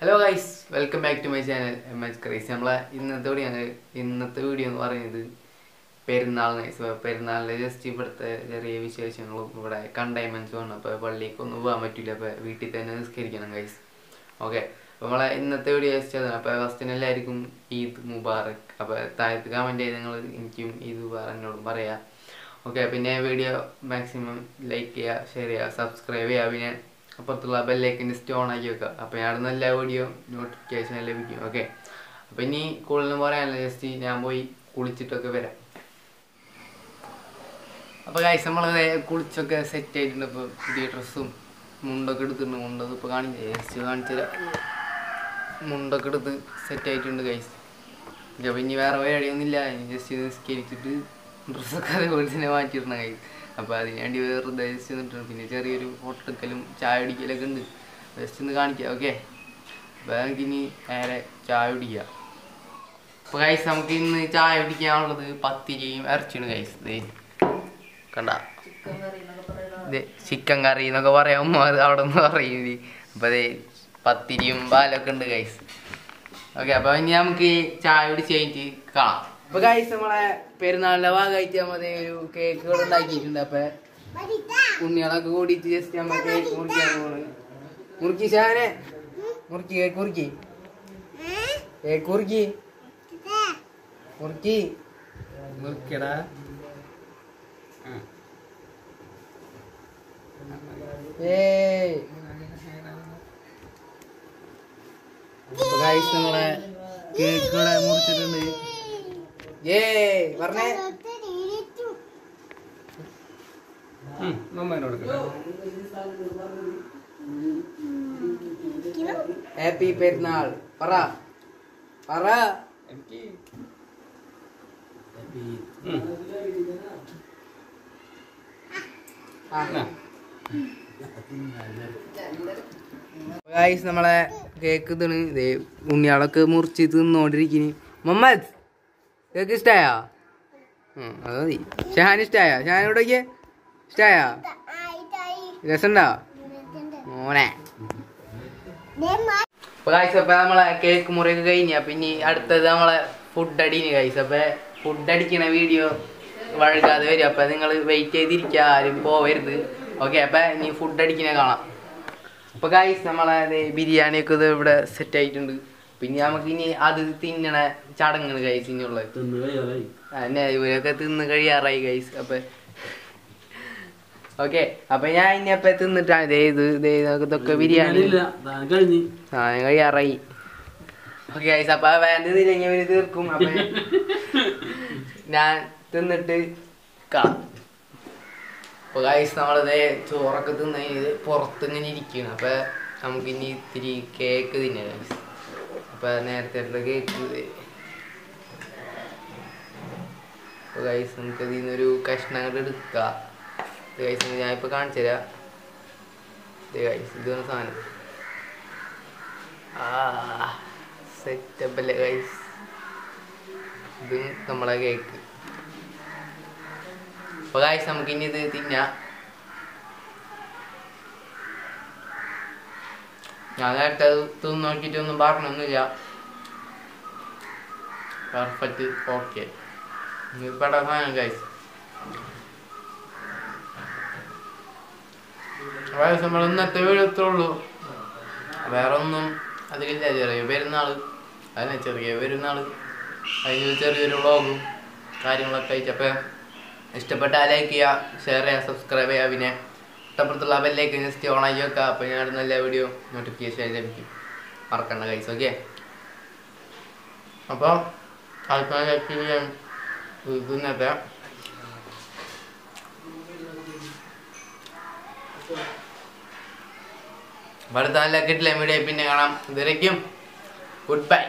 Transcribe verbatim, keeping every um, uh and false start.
Hello guys welcome back to my channel M H crazy नाम इन्नतोड इन्नते video पेरुन्नाल पेरुन्नाल just इवड़े ചെറിയ വിശേഷങ്ങളും ഇവിടെ കണ്ടെയ്ൻമെന്റ് സോൺ അപ്പോൾ പള്ളിക്ക് ഒന്നും പോകാൻ പറ്റില്ല അപ്പോൾ വീട്ടിൽ തന്നെ നിസ്കരിക്കണം गाइस ഓക്കേ അപ്പോൾ ഇന്നത്തെ വീഡിയോ ഇഷ്ടമാണ് അപ്പോൾ ഫസ്റ്റ് എല്ലാവർക്കും ഈദ് മുബാറക് അപ്പോൾ താഴത്ത് കമന്റ് ചെയ്ത് നിങ്ങൾ എനിക്കും ഈദ് മുബാറക് പറയാ ഓക്കേ പിന്നെ വീഡിയോ മാക്സിമം ലൈക്ക് ചെയ്യുക ഷെയർ ചെയ്യുക സബ്സ്ക്രൈബ് ചെയ്യുക പിന്നെ അപ്പുറത്തുള്ള ബെല്ലൈക്കൻ്റെ സ്റ്റോൺ ആക്കി വെക്കുക അപ്പോൾ ഞാനടുന്ന എല്ലാ വീഡിയോ നോട്ടിഫിക്കേഷൻ ലഭിക്കും ഓക്കെ അപ്പോൾ ഇനി കൂടുതലും പറയാനുള്ള ജസ്റ്റ് ഞാൻ പോയി കുളിച്ചിട്ടൊക്കെ വരാം അപ്പോൾ ഗൈസ് നമ്മൾ കുളിച്ചൊക്കെ സെറ്റ് ആയിട്ടുണ്ട് ഇപ്പോൾ പുതിയ ഡ്രസ്സും മുണ്ടൊക്കെ എടുത്തിട്ടുണ്ട് മുണ്ടത് ഇപ്പോൾ കാണിച്ചു ജസ്റ്റ് കാണിച്ചുതരാം മുണ്ടൊക്കെ എടുത്ത് സെറ്റ് ആയിട്ടുണ്ട് ഗൈസ് അപ്പോൾ ഇനി വേറെ വഴിയൊന്നുമില്ല ജസ്റ്റ് ഇത് സ്കേരിച്ചിട്ട് ഡ്രസ്സൊക്കെ അതുപോലെ തന്നെ മാറ്റിയിടണം ഗൈസ് അപ്പോൾ അതിന് വേണ്ടി വെറുതെ ജസ്റ്റ് നിന്നിട്ടുണ്ട് പിന്നെ ചെറിയൊരു ഫോട്ടോ എടുക്കലും ചായ കുടിക്കലൊക്കെ ഉണ്ട് ജസ്റ്റ് ഒന്ന് കാണിക്കാം ഓക്കെ അപ്പോൾ നമുക്കിനി നേരെ ചായ കുടിക്കുക അപ്പോൾ ഗൈസ് നമുക്ക് ഇന്ന് ചായ കുടിക്കാനുള്ളത് പത്തിരിയും ഇറച്ചിയാണ് ഗൈസ് ഇതേ കണ്ട ഇത് ചിക്കൻ കറി എന്നൊക്കെ പറയാം അവിടെ നിന്ന് പറയും അപ്പോൾ അതേ പത്തിരിയും പാലൊക്കെ ഉണ്ട് ഗൈസ് ഓക്കെ അപ്പോൾ ഇനി നമുക്ക് ചായ കുടിച്ച് കഴിഞ്ഞിട്ട് കാണാം അപ്പോൾ ഗൈസ് നമ്മളെ പെരുന്നാളിൻ്റെ ഭാഗമായിട്ട് നമ്മൾ ഒരു കേക്കുകൾ ഉണ്ടാക്കിയിട്ടുണ്ട് അപ്പോൾ ഉണ്ണികളൊക്കെ കൂടിയിട്ട് ജസ്റ്റ് നമ്മൾ കേക്ക് മുറിക്കാൻ പോകുന്നത് മുറുക്കി ശാനെ മുറുക്കി കേക്ക് മുറുക്കി കേക്ക് മുറുക്കി മുറുക്കി മുറുക്കിടാ ഗൈസ് നമ്മളെ കേക്കുകളെ മുറിച്ചിട്ടുണ്ട് ഹാപ്പി പെരുന്നാൾ പറ പറ ഗൈസ് നമ്മളെ കേക്ക് തിണ് ഇതേ ഉണ്ണിയാളൊക്കെ മുറിച്ച് തിന്നോണ്ടിരിക്കുന്നു മുഹമ്മദ് കേക്ക് ഇഷ്ടമായോ അത് മതി ഷഹാൻ ഇഷ്ടമായോ ഷഹാൻ ഇവിടേക്ക് ഇഷ്ടമായോ രസമുണ്ടോ മോനെ അപ്പോൾ ഗൈസ് അപ്പോൾ നമ്മളെ കേക്ക് മുറിയൊക്കെ കഴിഞ്ഞാൽ പിന്നെ അടുത്തത് നമ്മളെ ഫുഡ് അടീന് ഗൈസ് അപ്പോൾ ഫുഡ് അടിക്കണ വീഡിയോ വഴുകാതെ വരും അപ്പോൾ നിങ്ങൾ വെയിറ്റ് ചെയ്തിരിക്കുക ആരും പോവരുത് ഓക്കെ അപ്പോൾ ഇനി ഫുഡ് അടിക്കണേ കാണാം അപ്പോൾ ഗൈസ് നമ്മളെ ബിരിയാണിയൊക്കെ ഇത് ഇവിടെ സെറ്റ് ആയിട്ടുണ്ട് പിന്നെ നമുക്ക് ഇനി അത് തിന്നണ ചടങ്ങാണ് ഗൈസ് ഇനിയുള്ളത് തന്നെ ഇവരൊക്കെ തിന്ന് കഴിയാറായി ഗൈസ് അപ്പം ഓക്കെ അപ്പം ഞാൻ ഇനി അപ്പം തിന്നിട്ടാണ് ഇത് ഇതൊക്കെ ബിരിയാണി സാധനം കഴിയാറായി ഓക്കെ ഗൈസ് അപ്പം വേണ്ട തിരിഞ്ഞ് ഇവർ തീർക്കും അപ്പം ഞാൻ തിന്നിട്ട് കാണാം അപ്പോൾ ഗൈസ് നമ്മളിതേ ചോറൊക്കെ തിന്ന് പുറത്തിങ്ങനെ ഇരിക്കുകയാണ് അപ്പം നമുക്കിനി ഇത്തിരി കേക്ക് തിന്നാം ഗൈസ് അപ്പോൾ നേരത്തെ കേക്ക് അപ്പോൾ ഗൈസ് നമുക്ക് ഇതിൽ നിന്നൊരു കഷ്ണം അങ്ങോട്ട് എടുക്കാം ഗൈസ് ഞാനിപ്പോൾ കാണിച്ചു തരാം ഗൈസ് ഇത് പറഞ്ഞ സാധനം ആ സെറ്റപ്പ് അല്ലേ ഗൈസ് ഇത് നമ്മളെ കേക്ക് അപ്പോൾ ഗൈസ് നമുക്കിനി ഇത് തിന്നാം ഞാൻ നേരത്തെ അത് തിന്ന് നോക്കിയിട്ടൊന്നും പറഞ്ഞൊന്നുമില്ല പെർഫെക്റ്റ് ഓക്കെ പെട്ട സാധനം ഗൈസ് ഗൈസ് നമ്മൾ ഇന്നത്തെ വീഡിയോത്തുള്ളൂ വേറെ ഒന്നും അതിലില്ല ചെറിയ പെരുന്നാൾ അതിനെ ചെറിയ പെരുന്നാൾ അതിന് ചെറിയൊരു വ്ളോഗും കാര്യങ്ങളൊക്കെ ആയിട്ട് അപ്പോൾ ഇഷ്ടപ്പെട്ടാൽ ലൈക്ക് ചെയ്യുക ഷെയർ ചെയ്യുക സബ്സ്ക്രൈബ് ചെയ്യുക പിന്നെ ഇഷ്ടപ്പെടുത്തുള്ള ബെല്ലേക്ക് ജസ്റ്റ് ഓണാക്കി വെക്കുക അപ്പോൾ ഞാൻ നല്ല വീഡിയോ നോട്ടിഫിക്കേഷൻ ലഭിക്കും മറക്കണ്ട ഗൈസ് ഓക്കെ അപ്പോൾ ആൾക്കാർ അടുത്ത നല്ല കിട്ടില്ല വീഡിയോ പിന്നെ കാണാം ഇതുവരേക്കും ഗുഡ് ബൈ.